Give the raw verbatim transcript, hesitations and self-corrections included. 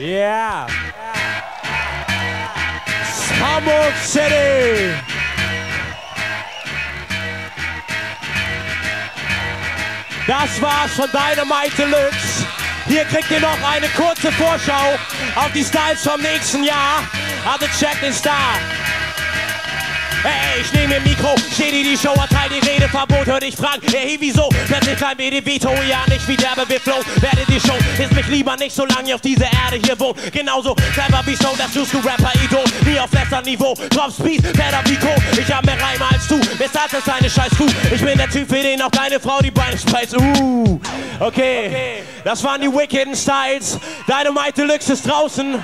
Yeah. Hamburg City. Das war's von Dynamite Deluxe. Hier kriegt ihr noch eine kurze Vorschau auf die Styles vom nächsten Jahr. Also checkt den Star. Ey, ich nehme im Mikro, steh dir die Show, erteil die Rede, Verbot, hör dich fragen, hey, wieso? Plötzlich kein B D-Vito, ja, nicht wie derbe, wir flow, werde die Show, ist mich lieber nicht, solange ich auf dieser Erde hier wohne. Genauso, selber wie Stone, das tust du Rapper, Idol, nie auf letzter Niveau, Drops, Speed, Better wie Co. Ich hab mehr Reime als du, weshalb ist deine scheiß Crew? Ich bin der Typ, für den auch deine Frau die Beine spreizt, uh, okay. okay, das waren die Wicked Styles, Dynamite Deluxe ist draußen.